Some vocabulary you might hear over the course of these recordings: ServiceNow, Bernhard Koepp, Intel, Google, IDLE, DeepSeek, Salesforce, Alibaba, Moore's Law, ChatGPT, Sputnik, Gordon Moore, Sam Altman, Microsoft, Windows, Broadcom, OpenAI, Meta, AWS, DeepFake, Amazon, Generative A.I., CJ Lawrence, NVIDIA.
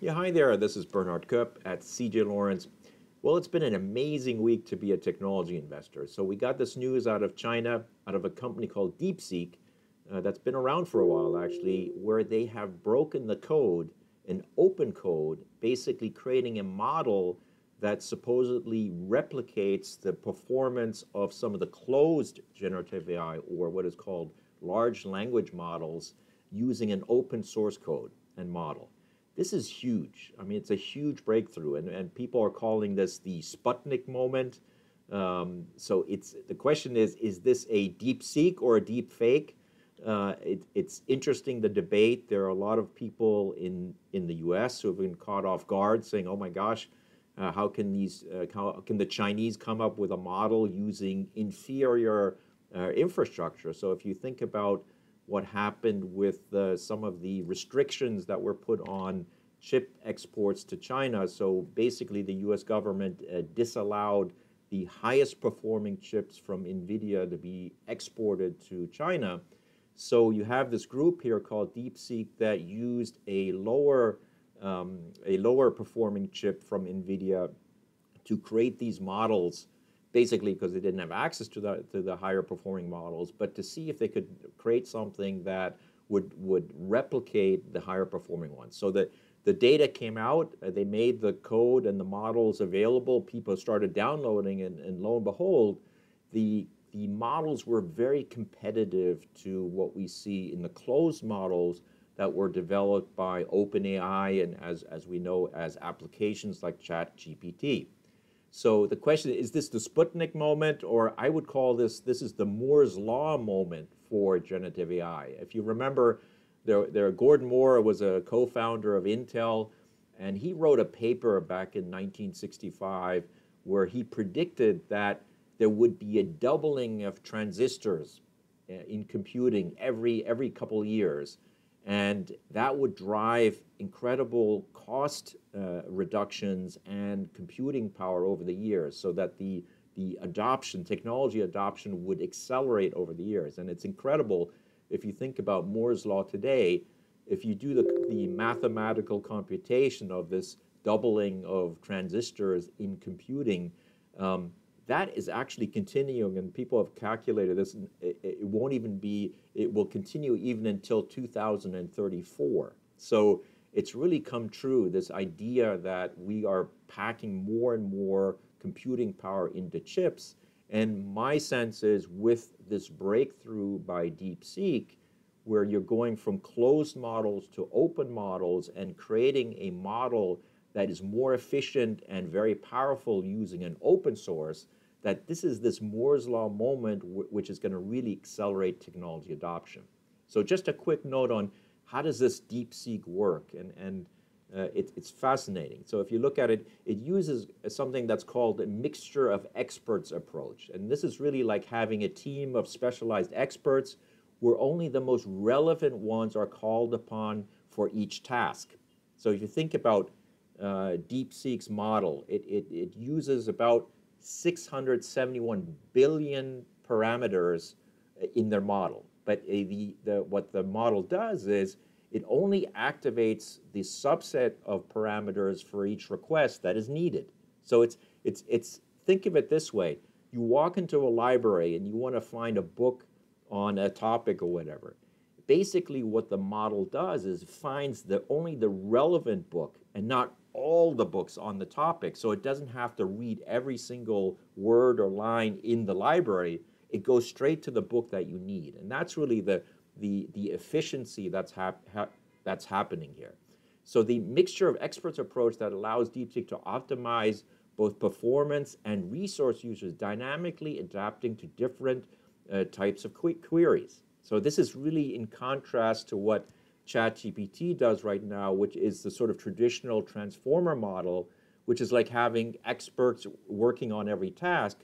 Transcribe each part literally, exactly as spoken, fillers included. Yeah, hi there. This is Bernhard Koepp at C J Lawrence. Well, it's been an amazing week to be a technology investor. So we got this news out of China, out of a company called DeepSeek, uh, that's been around for a while actually, where they have broken the code, an open code, basically creating a model that supposedly replicates the performance of some of the closed generative A I, or what is called large language models, using an open source code and model. This is huge. I mean, it's a huge breakthrough, and, and people are calling this the Sputnik moment. Um, so it's the question is, is this a DeepSeek or a deep fake? Uh, it, it's interesting, the debate. There are a lot of people in, in the U S who have been caught off guard saying, oh my gosh, uh, how can these, uh, how can the Chinese come up with a model using inferior uh, infrastructure? So if you think about what happened with uh, some of the restrictions that were put on chip exports to China. So basically the U S government uh, disallowed the highest performing chips from NVIDIA to be exported to China. So you have this group here called DeepSeek that used a lower, um, a lower performing chip from NVIDIA to create these models, basically because they didn't have access to the, to the higher performing models, but to see if they could create something that would, would replicate the higher performing ones. So the, the data came out, uh, they made the code and the models available, people started downloading, and, and lo and behold, the, the models were very competitive to what we see in the closed models that were developed by OpenAI and as, as we know as applications like ChatGPT. So the question is, this the Sputnik moment, or I would call this, this is the Moore's Law moment for generative A I. If you remember, there, there Gordon Moore was a co-founder of Intel, and he wrote a paper back in nineteen sixty-five where he predicted that there would be a doubling of transistors in computing every, every couple of years. And that would drive incredible cost uh, reductions and computing power over the years, so that the, the adoption, technology adoption would accelerate over the years. And it's incredible if you think about Moore's Law today, if you do the, the mathematical computation of this doubling of transistors in computing, um, that is actually continuing, and people have calculated this, it, it won't even be, it will continue even until two thousand thirty-four. So it's really come true, this idea that we are packing more and more computing power into chips. And my sense is with this breakthrough by DeepSeek, where you're going from closed models to open models and creating a model that is more efficient and very powerful using an open source, that this is this Moore's Law moment which is going to really accelerate technology adoption. So just a quick note on how does this DeepSeek work, and, and uh, it, it's fascinating. So if you look at it, it uses something that's called a mixture of experts approach. And this is really like having a team of specialized experts where only the most relevant ones are called upon for each task. So if you think about uh, DeepSeek's model, it, it, it uses about six hundred seventy-one billion parameters in their model. But uh, the, the, what the model does is it only activates the subset of parameters for each request that is needed. So it's, it's, it's, think of it this way. You walk into a library and you want to find a book on a topic or whatever. Basically what the model does is finds the, only the relevant book and not all the books on the topic, so it doesn't have to read every single word or line in the library. It goes straight to the book that you need, and that's really the the, the efficiency that's hap ha that's happening here. So the mixture of experts approach that allows DeepSeek to optimize both performance and resource usage, dynamically adapting to different uh, types of que queries. So this is really in contrast to what ChatGPT does right now, which is the sort of traditional transformer model, which is like having experts working on every task,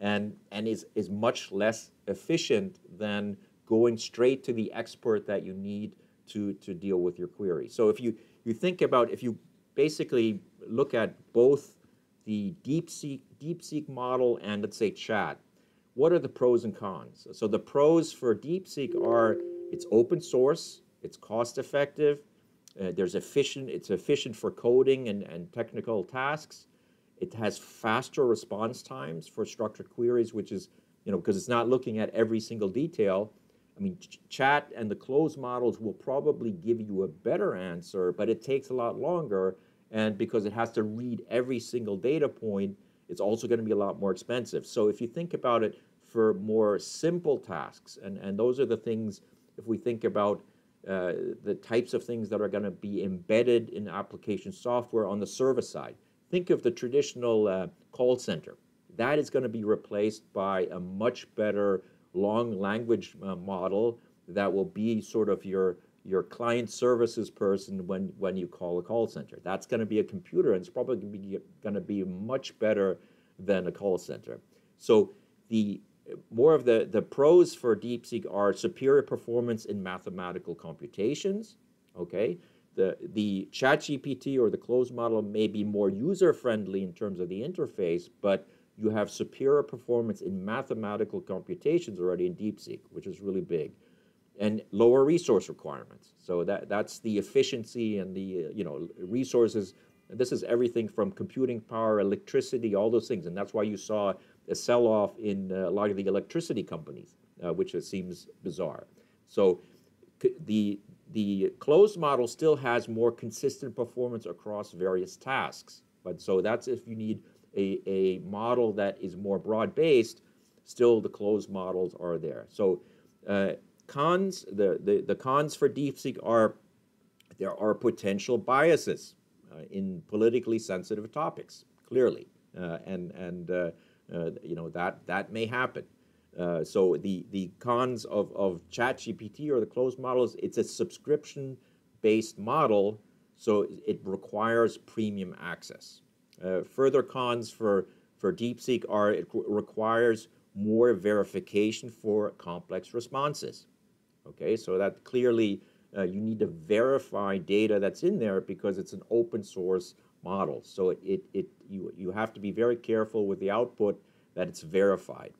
and, and is, is much less efficient than going straight to the expert that you need to, to deal with your query. So if you, you think about, if you basically look at both the DeepSeek, DeepSeek model and let's say Chat, what are the pros and cons? So the pros for DeepSeek are it's open source, it's cost effective, Uh, there's efficient, it's efficient for coding and, and technical tasks. It has faster response times for structured queries, which is, you know, because it's not looking at every single detail. I mean, ch chat and the closed models will probably give you a better answer, but it takes a lot longer. And because it has to read every single data point, it's also going to be a lot more expensive. So if you think about it for more simple tasks, and, and those are the things, if we think about uh, the types of things that are going to be embedded in application software on the server side, think of the traditional uh, call center. That is going to be replaced by a much better long language uh, model that will be sort of your your client services person when, when you call a call center. That's going to be a computer, and it's probably going to be much better than a call center. So the more of the, the pros for DeepSeek are superior performance in mathematical computations, okay? The, the ChatGPT or the closed model may be more user-friendly in terms of the interface, but you have superior performance in mathematical computations already in DeepSeek, which is really big. And lower resource requirements. So that, that's the efficiency and the, you know, resources. This is everything from computing power, electricity, all those things. And that's why you saw a sell-off in a lot of the electricity companies, uh, which it seems bizarre. So the, the closed model still has more consistent performance across various tasks. But so that's if you need a, a model that is more broad-based, still the closed models are there. So uh, Cons, the, the, the cons for DeepSeek are there are potential biases uh, in politically sensitive topics, clearly, uh, and, and uh, uh, you know, that, that may happen. Uh, so the, the cons of, of ChatGPT or the closed models, it's a subscription-based model, so it requires premium access. Uh, further cons for, for DeepSeek are it requires more verification for complex responses. Okay, so that clearly uh, you need to verify data that's in there because it's an open source model. So it, it, it you, you have to be very careful with the output that it's verified.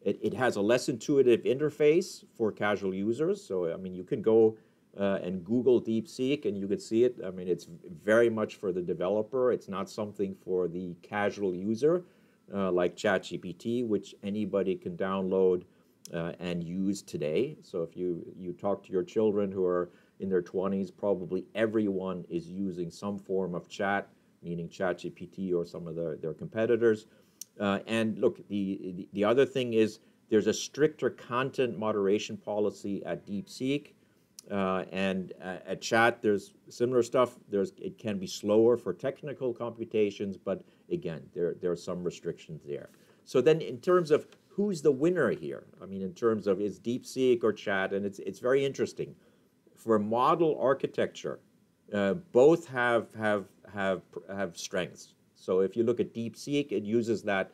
It, it has a less intuitive interface for casual users. So, I mean, you can go uh, and Google DeepSeek and you can see it. I mean, it's very much for the developer. It's not something for the casual user uh, like ChatGPT, which anybody can download Uh, and used today. So if you, you talk to your children who are in their twenties, probably everyone is using some form of chat, meaning ChatGPT or some of their, their competitors. Uh, and look, the, the other thing is there's a stricter content moderation policy at DeepSeek. Uh, and uh, at chat, there's similar stuff. There's, it can be slower for technical computations, but again, there, there are some restrictions there. So then in terms of who's the winner here? I mean, in terms of is DeepSeek or chat, and it's it's very interesting. For model architecture, uh, both have have have have strengths. So if you look at DeepSeek, it uses that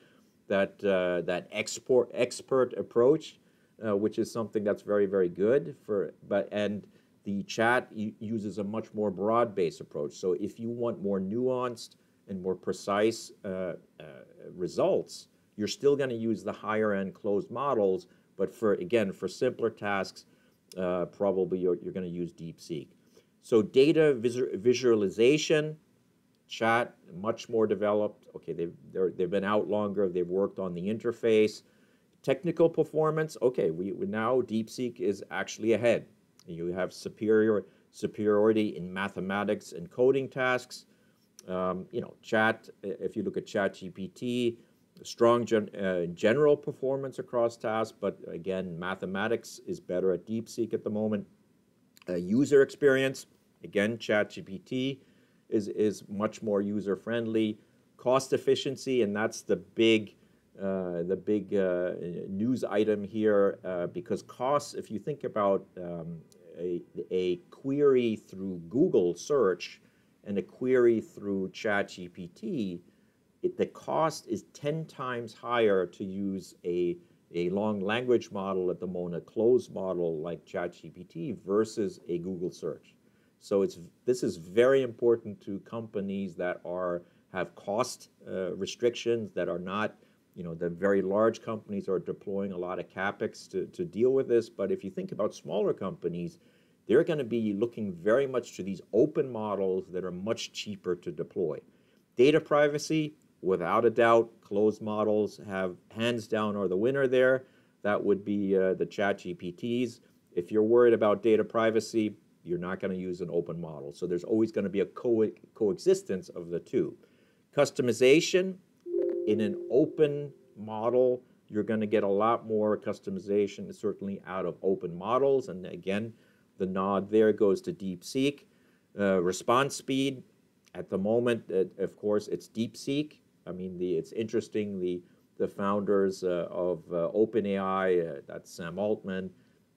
that uh, that export expert approach, uh, which is something that's very very good for. But and the chat uses a much more broad-based approach. So if you want more nuanced and more precise uh, uh, results, you're still going to use the higher-end closed models, but for, again, for simpler tasks, uh, probably you're, you're going to use DeepSeek. So data visu visualization, chat, much more developed. Okay, they've, they've been out longer. They've worked on the interface. Technical performance, okay, we, we now DeepSeek is actually ahead. You have superior superiority in mathematics and coding tasks. Um, you know, chat, if you look at ChatGPT, strong gen, uh, general performance across tasks, but again, mathematics is better at DeepSeek at the moment. Uh, user experience, again, ChatGPT is, is much more user-friendly. Cost efficiency, and that's the big, uh, the big uh, news item here, uh, because costs, if you think about um, a, a query through Google search and a query through ChatGPT, It, the cost is ten times higher to use a, a long language model at the moment, a closed model like ChatGPT versus a Google search. So it's, this is very important to companies that are, have cost uh, restrictions, that are not, you know, the very large companies are deploying a lot of CapEx to, to deal with this. But if you think about smaller companies, they're going to be looking very much to these open models that are much cheaper to deploy. Data privacy, without a doubt, closed models have hands down are the winner there. That would be uh, the ChatGPTs. If you're worried about data privacy, you're not going to use an open model. So there's always going to be a co coexistence of the two. Customization, in an open model, you're going to get a lot more customization, certainly out of open models. And again, the nod there goes to DeepSeek. Uh, response speed, at the moment, it, of course, it's DeepSeek. I mean, the, it's interesting, the, the founders uh, of uh, OpenAI, uh, that's Sam Altman,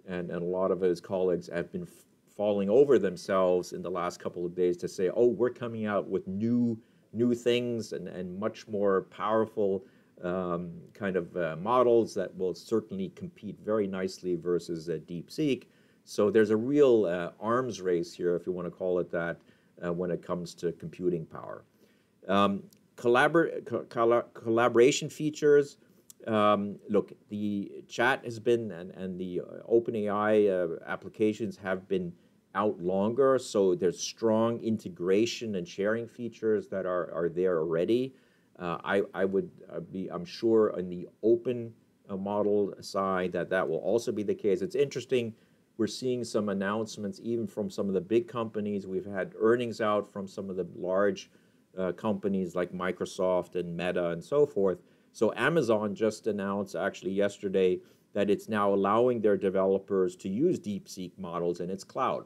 and, and a lot of his colleagues have been falling over themselves in the last couple of days to say, oh, we're coming out with new new things and, and much more powerful um, kind of uh, models that will certainly compete very nicely versus uh, DeepSeek. So there's a real uh, arms race here, if you want to call it that, uh, when it comes to computing power. Um, collabor co colla collaboration features, um, look, the chat has been, and, and the OpenAI uh, applications have been out longer, so there's strong integration and sharing features that are, are there already. Uh, I, I would be, I'm sure, in the open uh, model side that that will also be the case. It's interesting, we're seeing some announcements even from some of the big companies. We've had earnings out from some of the large uh, companies like Microsoft and Meta and so forth. So Amazon just announced actually yesterday that it's now allowing their developers to use DeepSeek models in its cloud.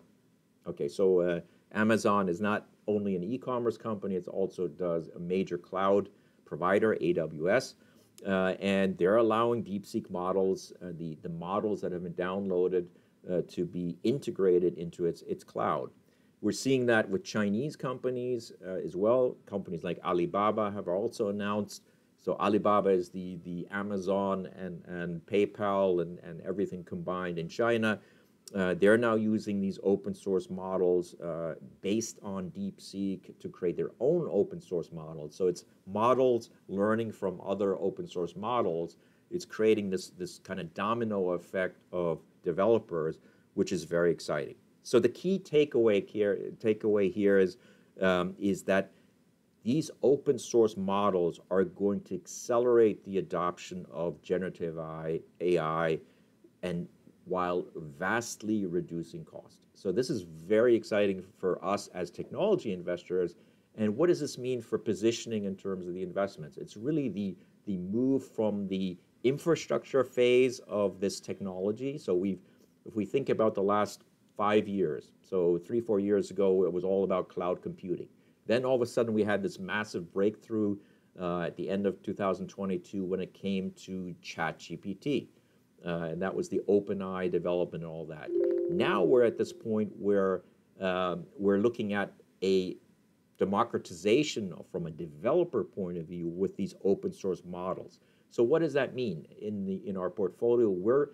Okay, so uh, Amazon is not only an e-commerce company, it also does a major cloud provider, A W S, uh, and they're allowing DeepSeek models, uh, the, the models that have been downloaded uh, to be integrated into its, its cloud. We're seeing that with Chinese companies uh, as well. Companies like Alibaba have also announced. So Alibaba is the, the Amazon and, and PayPal and, and everything combined in China. Uh, they're now using these open source models uh, based on DeepSeek to create their own open source models. So it's models learning from other open source models. It's creating this, this kind of domino effect of developers, which is very exciting. So the key takeaway here, takeaway here is, um, is that these open source models are going to accelerate the adoption of generative A I, and while vastly reducing cost. So this is very exciting for us as technology investors. And what does this mean for positioning in terms of the investments? It's really the, the move from the infrastructure phase of this technology. So we've, if we think about the last five years, so three, four years ago, it was all about cloud computing. Then all of a sudden we had this massive breakthrough uh, at the end of two thousand twenty-two when it came to ChatGPT. Uh, and that was the OpenAI development and all that. Now we're at this point where um, we're looking at a democratization from a developer point of view with these open source models. So what does that mean? In, the, in our portfolio, we're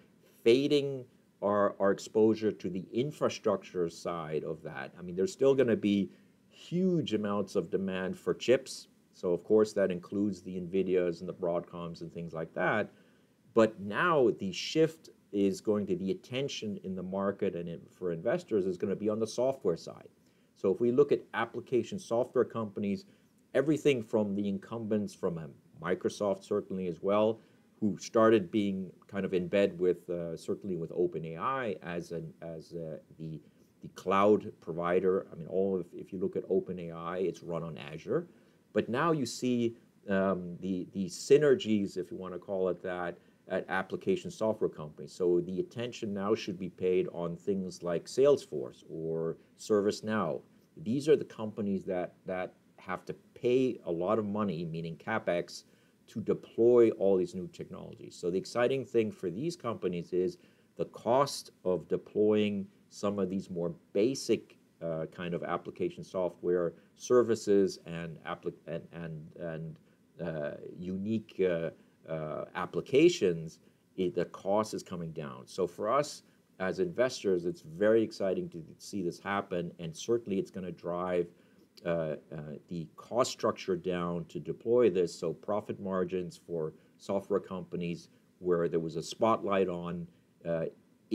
fading our, our exposure to the infrastructure side of that. I mean, there's still going to be huge amounts of demand for chips. So of course, that includes the NVIDIAs and the Broadcoms and things like that. But now the shift is going to, the attention in the market and in, for investors is going to be on the software side. So if we look at application software companies, everything from the incumbents, from Microsoft certainly as well, who started being kind of in bed with, uh, certainly with OpenAI as, an, as uh, the, the cloud provider. I mean, all of, if you look at OpenAI, it's run on Azure. But now you see um, the, the synergies, if you want to call it that, at application software companies. So the attention now should be paid on things like Salesforce or ServiceNow. These are the companies that, that have to pay a lot of money, meaning CapEx, to deploy all these new technologies. So the exciting thing for these companies is the cost of deploying some of these more basic uh, kind of application software services and, and, and, and uh, unique uh, Uh, applications, it, the cost is coming down. So for us as investors, it's very exciting to see this happen, and certainly it's going to drive uh, uh, the cost structure down to deploy this. So profit margins for software companies where there was a spotlight on uh,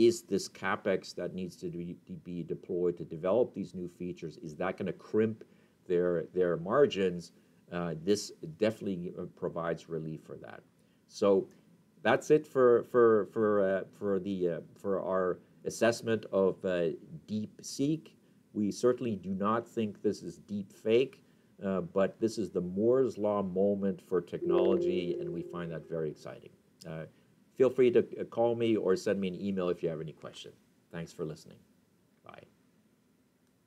is this CapEx that needs to be, be deployed to develop these new features, is that going to crimp their, their margins? Uh, this definitely provides relief for that. So that's it for for for uh, for the uh, for our assessment of uh, DeepSeek. We certainly do not think this is deep fake, uh, but this is the Moore's Law moment for technology, and we find that very exciting. Uh, feel free to call me or send me an email if you have any questions. Thanks for listening. Bye.